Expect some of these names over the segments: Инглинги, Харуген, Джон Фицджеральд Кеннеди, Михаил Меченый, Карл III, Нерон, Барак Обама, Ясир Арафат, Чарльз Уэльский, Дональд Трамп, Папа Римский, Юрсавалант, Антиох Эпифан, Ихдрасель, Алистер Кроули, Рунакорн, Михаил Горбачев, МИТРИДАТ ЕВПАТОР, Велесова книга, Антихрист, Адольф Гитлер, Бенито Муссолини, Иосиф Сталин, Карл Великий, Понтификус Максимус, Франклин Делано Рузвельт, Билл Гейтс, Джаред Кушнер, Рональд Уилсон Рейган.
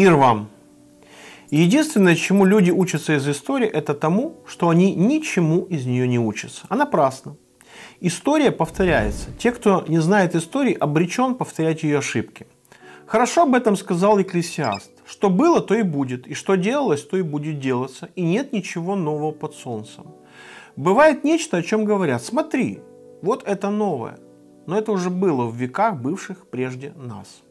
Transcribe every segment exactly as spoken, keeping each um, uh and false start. Мир вам! Единственное, чему люди учатся из истории, это тому, что они ничему из нее не учатся. А напрасно. История повторяется. Те, кто не знает истории, обречен повторять ее ошибки. Хорошо об этом сказал Екклесиаст. Что было, то и будет, и что делалось, то и будет делаться, и нет ничего нового под солнцем. Бывает нечто, о чем говорят: смотри, вот это новое, но это уже было в веках, бывших прежде нас.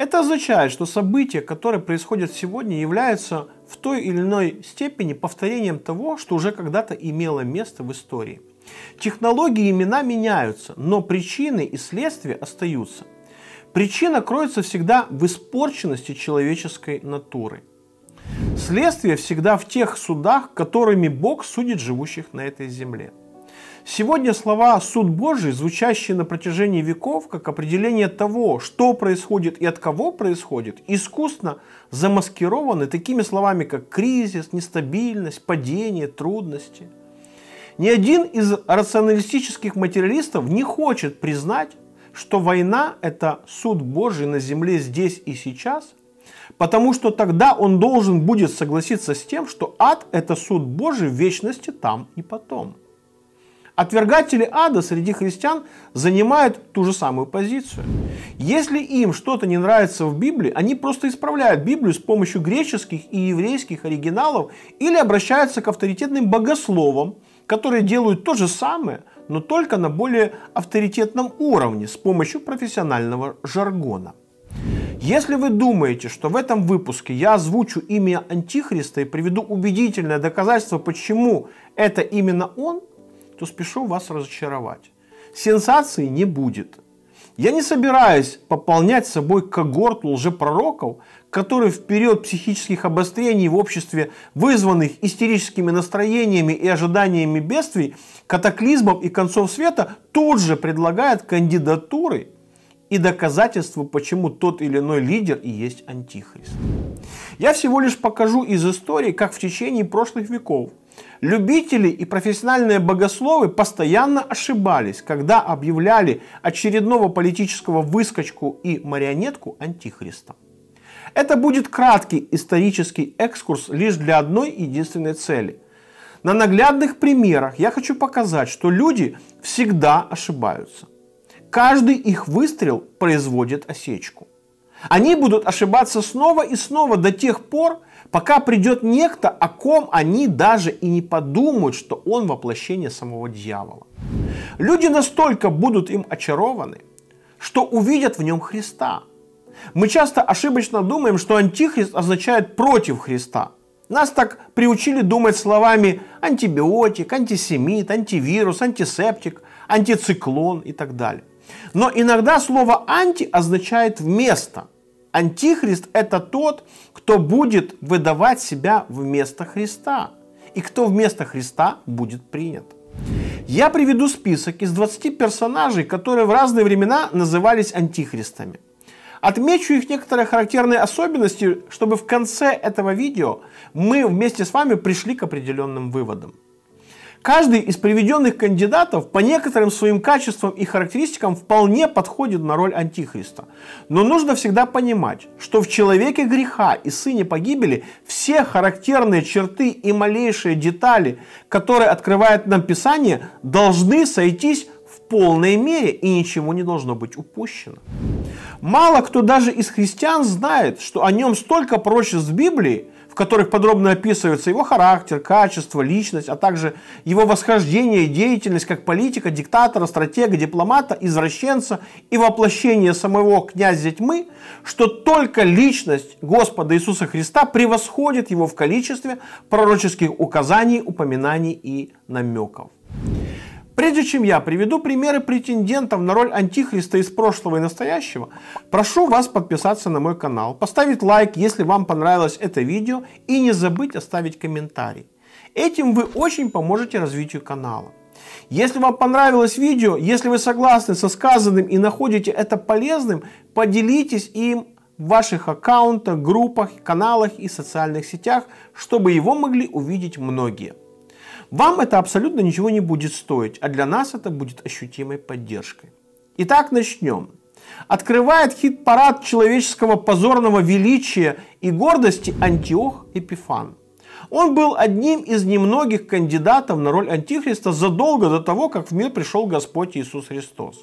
Это означает, что события, которые происходят сегодня, являются в той или иной степени повторением того, что уже когда-то имело место в истории. Технологии и имена меняются, но причины и следствия остаются. Причина кроется всегда в испорченности человеческой натуры. Следствие всегда в тех судах, которыми Бог судит живущих на этой земле. Сегодня слова «суд Божий», звучащие на протяжении веков как определение того, что происходит и от кого происходит, искусно замаскированы такими словами, как кризис, нестабильность, падение, трудности. Ни один из рационалистических материалистов не хочет признать, что война – это суд Божий на земле здесь и сейчас, потому что тогда он должен будет согласиться с тем, что ад – это суд Божий в вечности там и потом. Отвергатели ада среди христиан занимают ту же самую позицию. Если им что-то не нравится в Библии, они просто исправляют Библию с помощью греческих и еврейских оригиналов или обращаются к авторитетным богословам, которые делают то же самое, но только на более авторитетном уровне с помощью профессионального жаргона. Если вы думаете, что в этом выпуске я озвучу имя Антихриста и приведу убедительное доказательство, почему это именно он, то спешу вас разочаровать. Сенсации не будет. Я не собираюсь пополнять собой когорт лжепророков, которые в период психических обострений в обществе, вызванных истерическими настроениями и ожиданиями бедствий, катаклизмов и концов света, тут же предлагают кандидатуры и доказательства, почему тот или иной лидер и есть антихрист. Я всего лишь покажу из истории, как в течение прошлых веков любители и профессиональные богословы постоянно ошибались, когда объявляли очередного политического выскочку и марионетку антихристом. Это будет краткий исторический экскурс лишь для одной единственной цели. На наглядных примерах я хочу показать, что люди всегда ошибаются. Каждый их выстрел производит осечку. Они будут ошибаться снова и снова до тех пор, пока придет некто, о ком они даже и не подумают, что он воплощение самого дьявола. Люди настолько будут им очарованы, что увидят в нем Христа. Мы часто ошибочно думаем, что антихрист означает «против Христа». Нас так приучили думать словами «антибиотик», «антисемит», «антивирус», «антисептик», «антициклон» и так далее. Но иногда слово «анти» означает «вместо». Антихрист – это тот, кто будет выдавать себя вместо Христа, и кто вместо Христа будет принят. Я приведу список из двадцати персонажей, которые в разные времена назывались антихристами. Отмечу их некоторые характерные особенности, чтобы в конце этого видео мы вместе с вами пришли к определенным выводам. Каждый из приведенных кандидатов по некоторым своим качествам и характеристикам вполне подходит на роль антихриста. Но нужно всегда понимать, что в человеке греха и сыне погибели все характерные черты и малейшие детали, которые открывает нам Писание, должны сойтись в полной мере, и ничего не должно быть упущено. Мало кто даже из христиан знает, что о нем столько пророчеств в Библии, в которых подробно описывается его характер, качество, личность, а также его восхождение и деятельность как политика, диктатора, стратега, дипломата, извращенца и воплощение самого князя тьмы, что только личность Господа Иисуса Христа превосходит его в количестве пророческих указаний, упоминаний и намеков. Прежде чем я приведу примеры претендентов на роль антихриста из прошлого и настоящего, прошу вас подписаться на мой канал, поставить лайк, если вам понравилось это видео, и не забыть оставить комментарий. Этим вы очень поможете развитию канала. Если вам понравилось видео, если вы согласны со сказанным и находите это полезным, поделитесь им в ваших аккаунтах, группах, каналах и социальных сетях, чтобы его могли увидеть многие. Вам это абсолютно ничего не будет стоить, а для нас это будет ощутимой поддержкой. Итак, начнем. открывает хит-парад человеческого позорного величия и гордости Антиох Эпифан. Он был одним из немногих кандидатов на роль Антихриста задолго до того, как в мир пришел Господь Иисус Христос.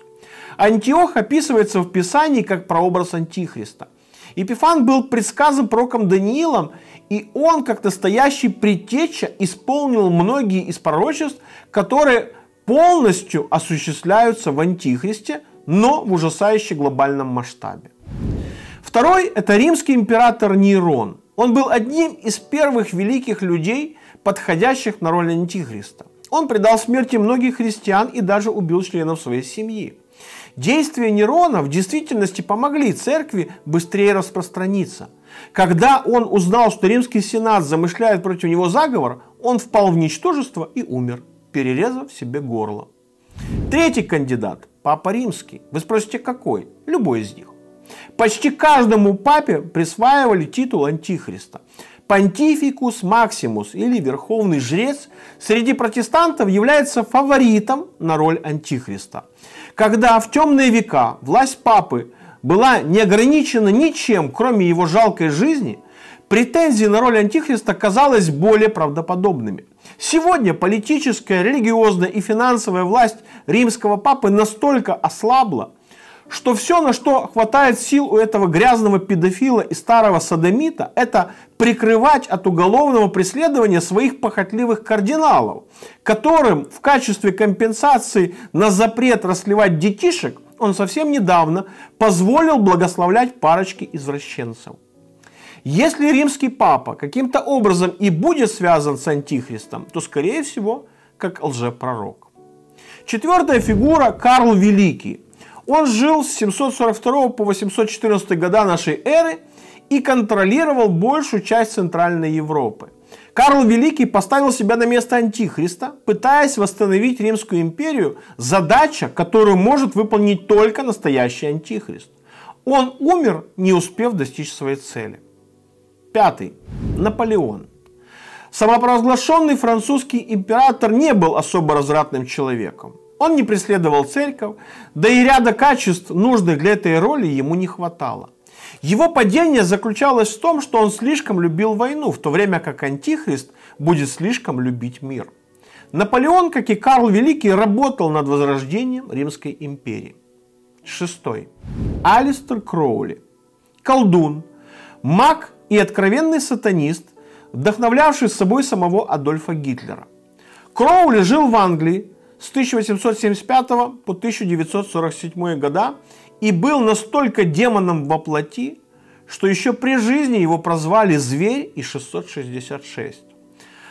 Антиох описывается в Писании как прообраз Антихриста. Эпифан был предсказан пророком Даниилом, и он, как настоящий предтеча, исполнил многие из пророчеств, которые полностью осуществляются в Антихристе, но в ужасающе глобальном масштабе. Второй – это римский император Нерон. Он был одним из первых великих людей, подходящих на роль Антихриста. Он предал смерти многих христиан и даже убил членов своей семьи. Действия Нерона в действительности помогли церкви быстрее распространиться. Когда он узнал, что римский сенат замышляет против него заговор, он впал в ничтожество и умер, перерезав себе горло. Третий кандидат – Папа Римский. Вы спросите, какой? Любой из них. Почти каждому папе присваивали титул Антихриста. Понтификус Максимус, или Верховный Жрец, среди протестантов является фаворитом на роль Антихриста. Когда в темные века власть папы была не ограничена ничем, кроме его жалкой жизни, претензии на роль Антихриста казались более правдоподобными. Сегодня политическая, религиозная и финансовая власть римского папы настолько ослабла, что все, на что хватает сил у этого грязного педофила и старого содомита, это прикрывать от уголовного преследования своих похотливых кардиналов, которым в качестве компенсации на запрет расслевать детишек он совсем недавно позволил благословлять парочки извращенцев. Если римский папа каким-то образом и будет связан с Антихристом, то, скорее всего, как лжепророк. Четвертая фигура – Карл Великий. Он жил с семьсот сорок второго по восемьсот четырнадцатый года нашей эры и контролировал большую часть Центральной Европы. Карл Великий поставил себя на место Антихриста, пытаясь восстановить Римскую империю, задача, которую может выполнить только настоящий Антихрист. Он умер, не успев достичь своей цели. Пятый. Наполеон. Самопровозглашенный французский император не был особо развратным человеком. Он не преследовал церковь, да и ряда качеств, нужных для этой роли, ему не хватало. Его падение заключалось в том, что он слишком любил войну, в то время как Антихрист будет слишком любить мир. Наполеон, как и Карл Великий, работал над возрождением Римской империи. Шестой. Алистер Кроули. Колдун, маг и откровенный сатанист, вдохновлявший собой самого Адольфа Гитлера. Кроули жил в Англии с тысяча восемьсот семьдесят пятого по тысяча девятьсот сорок седьмой года и был настолько демоном во плоти, что еще при жизни его прозвали «Зверь» и шестьсот шестьдесят шесть.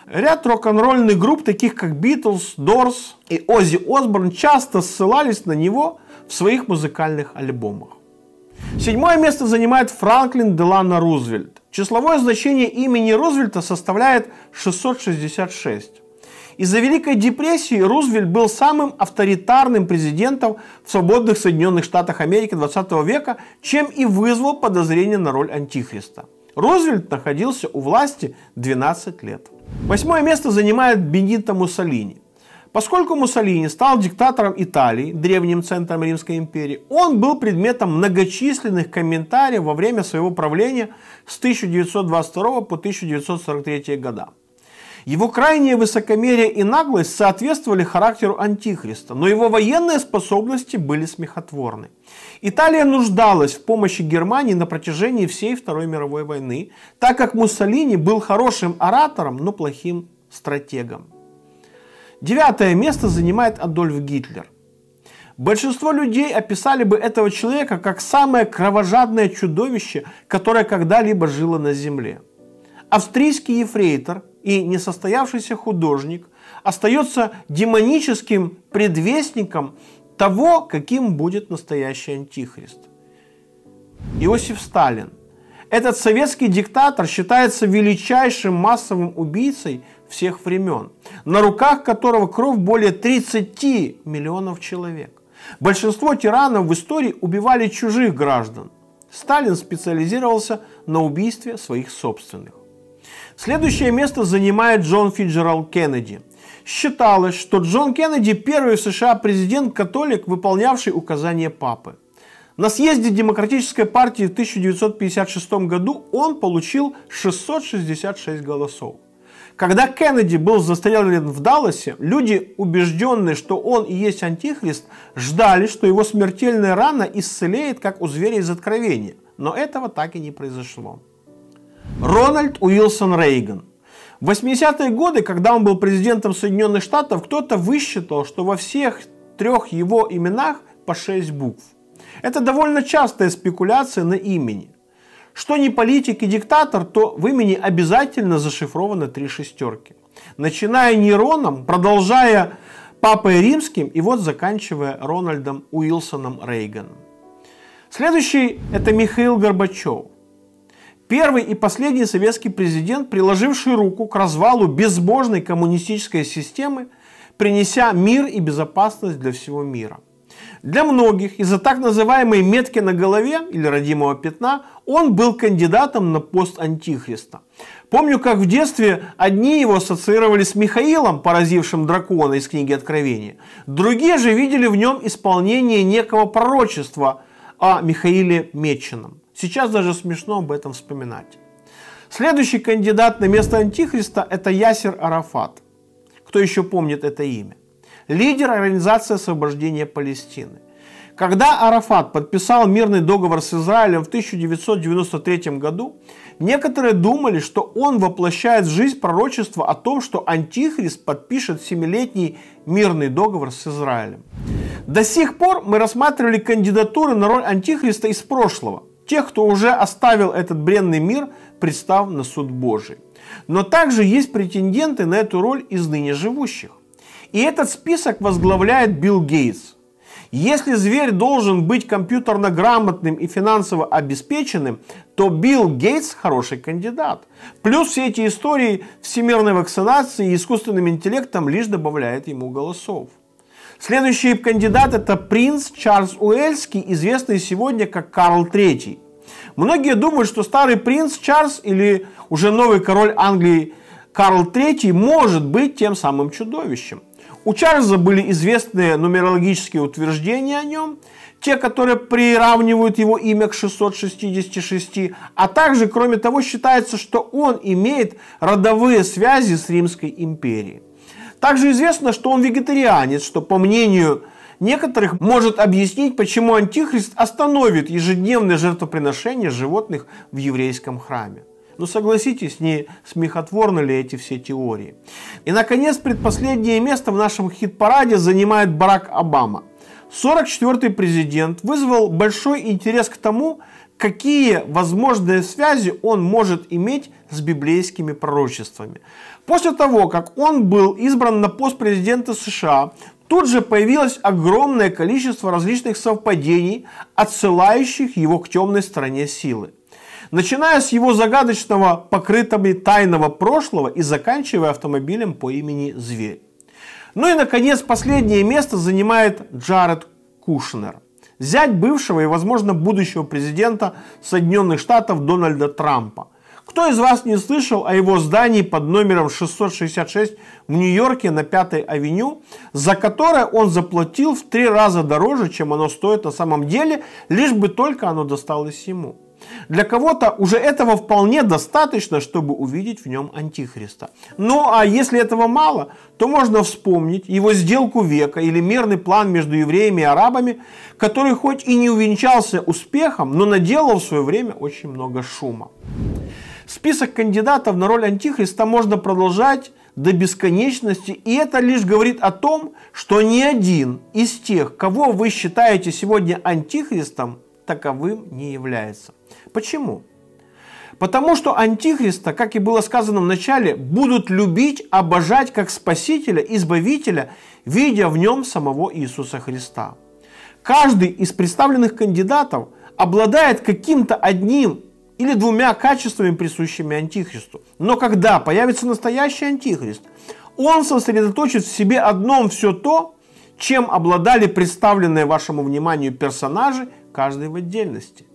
Ряд рок-н-ролльных групп, таких как Битлз, Дорс и Оззи Осборн, часто ссылались на него в своих музыкальных альбомах. Седьмое место занимает Франклин Делано Рузвельт. Числовое значение имени Рузвельта составляет шестьсот шестьдесят шесть. Из-за Великой депрессии Рузвельт был самым авторитарным президентом в свободных Соединенных Штатах Америки двадцатого века, чем и вызвал подозрение на роль Антихриста. Рузвельт находился у власти двенадцать лет. Восьмое место занимает Бенито Муссолини. Поскольку Муссолини стал диктатором Италии, древним центром Римской империи, он был предметом многочисленных комментариев во время своего правления с тысяча девятьсот двадцать второго по тысяча девятьсот сорок третий года. Его крайнее высокомерие и наглость соответствовали характеру Антихриста, но его военные способности были смехотворны. Италия нуждалась в помощи Германии на протяжении всей Второй мировой войны, так как Муссолини был хорошим оратором, но плохим стратегом. Девятое место занимает Адольф Гитлер. Большинство людей описали бы этого человека как самое кровожадное чудовище, которое когда-либо жило на земле. Австрийский ефрейтор и несостоявшийся художник остается демоническим предвестником того, каким будет настоящий Антихрист. Иосиф Сталин. Этот советский диктатор считается величайшим массовым убийцей всех времен, на руках которого кровь более тридцати миллионов человек. Большинство тиранов в истории убивали чужих граждан. Сталин специализировался на убийстве своих собственных. Следующее место занимает Джон Фицджеральд Кеннеди. Считалось, что Джон Кеннеди – первый в США президент-католик, выполнявший указания папы. На съезде Демократической партии в тысяча девятьсот пятьдесят шестом году он получил шестьсот шестьдесят шесть голосов. Когда Кеннеди был застрелен в Далласе, люди, убежденные, что он и есть антихрист, ждали, что его смертельная рана исцелеет, как у зверя из Откровения. Но этого так и не произошло. Рональд Уилсон Рейган. В восьмидесятые годы, когда он был президентом Соединенных Штатов, кто-то высчитал, что во всех трех его именах по шесть букв. Это довольно частая спекуляция на имени. Что не политик и диктатор, то в имени обязательно зашифрованы три шестерки. Начиная Нероном, продолжая Папой Римским и вот заканчивая Рональдом Уилсоном Рейганом. Следующий – это Михаил Горбачев. Первый и последний советский президент, приложивший руку к развалу безбожной коммунистической системы, принеся мир и безопасность для всего мира. Для многих из-за так называемой метки на голове или родимого пятна он был кандидатом на пост антихриста. Помню, как в детстве одни его ассоциировали с Михаилом, поразившим дракона из книги Откровения. Другие же видели в нем исполнение некого пророчества о Михаиле Меченом. Сейчас даже смешно об этом вспоминать. Следующий кандидат на место антихриста – это Ясир Арафат. Кто еще помнит это имя? Лидер Организации освобождения Палестины. Когда Арафат подписал мирный договор с Израилем в тысяча девятьсот девяносто третьем году, некоторые думали, что он воплощает в жизнь пророчество о том, что антихрист подпишет семилетний мирный договор с Израилем. До сих пор мы рассматривали кандидатуры на роль антихриста из прошлого, тех, кто уже оставил этот бренный мир, представ на суд Божий. Но также есть претенденты на эту роль из ныне живущих. И этот список возглавляет Билл Гейтс. Если зверь должен быть компьютерно грамотным и финансово обеспеченным, то Билл Гейтс хороший кандидат. Плюс все эти истории всемирной вакцинации и искусственным интеллектом лишь добавляют ему голосов. Следующий кандидат – это принц Чарльз Уэльский, известный сегодня как Карл третий. Многие думают, что старый принц Чарльз или уже новый король Англии Карл третий может быть тем самым чудовищем. У Чарльза были известные нумерологические утверждения о нем, те, которые приравнивают его имя к шестьсот шестидесяти шести, а также, кроме того, считается, что он имеет родовые связи с Римской империей. Также известно, что он вегетарианец, что, по мнению некоторых, может объяснить, почему антихрист остановит ежедневное жертвоприношение животных в еврейском храме. Но согласитесь, не смехотворны ли эти все теории? И, наконец, предпоследнее место в нашем хит-параде занимает Барак Обама. сорок четвёртый президент вызвал большой интерес к тому, какие возможные связи он может иметь с библейскими пророчествами. После того, как он был избран на пост президента США, тут же появилось огромное количество различных совпадений, отсылающих его к темной стороне силы. Начиная с его загадочного, покрытого тайного прошлого и заканчивая автомобилем по имени Зверь. Ну и, наконец, последнее место занимает Джаред Кушнер, зять бывшего и, возможно, будущего президента Соединенных Штатов Дональда Трампа. Кто из вас не слышал о его здании под номером шестьсот шестьдесят шесть в Нью-Йорке на пятой авеню, за которое он заплатил в три раза дороже, чем оно стоит на самом деле, лишь бы только оно досталось ему? Для кого-то уже этого вполне достаточно, чтобы увидеть в нем антихриста. Ну а если этого мало, то можно вспомнить его сделку века или мирный план между евреями и арабами, который хоть и не увенчался успехом, но наделал в свое время очень много шума. Список кандидатов на роль антихриста можно продолжать до бесконечности, и это лишь говорит о том, что ни один из тех, кого вы считаете сегодня антихристом, таковым не является. Почему? Потому что антихриста, как и было сказано в начале, будут любить, обожать как спасителя, избавителя, видя в нем самого Иисуса Христа. Каждый из представленных кандидатов обладает каким-то одним или двумя качествами, присущими антихристу. Но когда появится настоящий антихрист, он сосредоточит в себе одном все то, чем обладали представленные вашему вниманию персонажи, каждый в отдельности.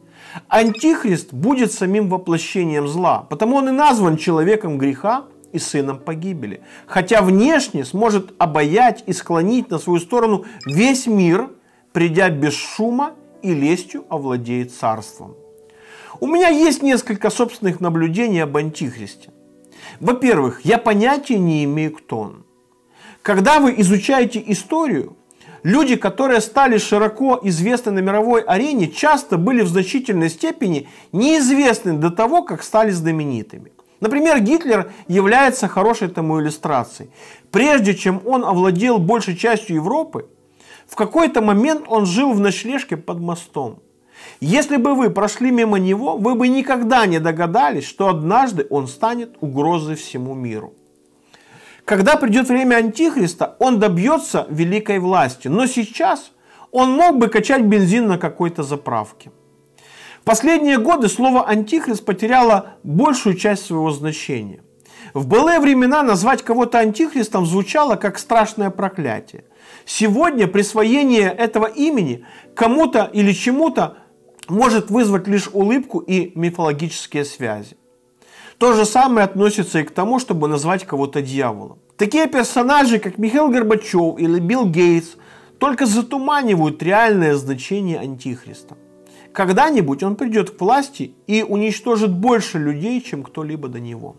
Антихрист будет самим воплощением зла, потому он и назван человеком греха и сыном погибели. Хотя внешне сможет обаять и склонить на свою сторону весь мир, придя без шума и лестью овладеет царством. У меня есть несколько собственных наблюдений об Антихристе. Во-первых, я понятия не имею, кто он. Когда вы изучаете историю, люди, которые стали широко известны на мировой арене, часто были в значительной степени неизвестны до того, как стали знаменитыми. Например, Гитлер является хорошей тому иллюстрацией. Прежде чем он овладел большей частью Европы, в какой-то момент он жил в ночлежке под мостом. Если бы вы прошли мимо него, вы бы никогда не догадались, что однажды он станет угрозой всему миру. Когда придет время Антихриста, он добьется великой власти, но сейчас он мог бы качать бензин на какой-то заправке. В последние годы слово «антихрист» потеряло большую часть своего значения. В былые времена назвать кого-то антихристом звучало как страшное проклятие. Сегодня присвоение этого имени кому-то или чему-то может вызвать лишь улыбку и мифологические связи. То же самое относится и к тому, чтобы назвать кого-то дьяволом. Такие персонажи, как Михаил Горбачев или Билл Гейтс, только затуманивают реальное значение антихриста. Когда-нибудь он придет к власти и уничтожит больше людей, чем кто-либо до него.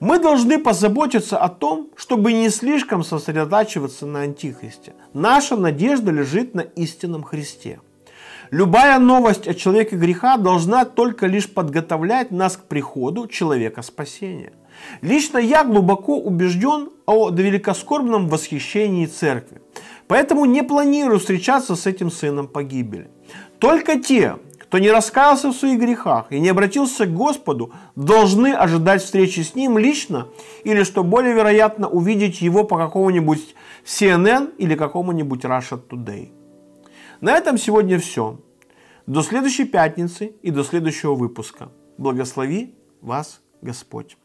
Мы должны позаботиться о том, чтобы не слишком сосредотачиваться на антихристе. Наша надежда лежит на истинном Христе. Любая новость о человеке греха должна только лишь подготовлять нас к приходу человека спасения. Лично я глубоко убежден о великоскорбном восхищении церкви, поэтому не планирую встречаться с этим сыном погибели. Только те, кто не раскаялся в своих грехах и не обратился к Господу, должны ожидать встречи с Ним лично или, что более вероятно, увидеть Его по какому-нибудь си эн эн или какому-нибудь Russia Today. На этом сегодня все. До следующей пятницы и до следующего выпуска. Благослови вас Господь.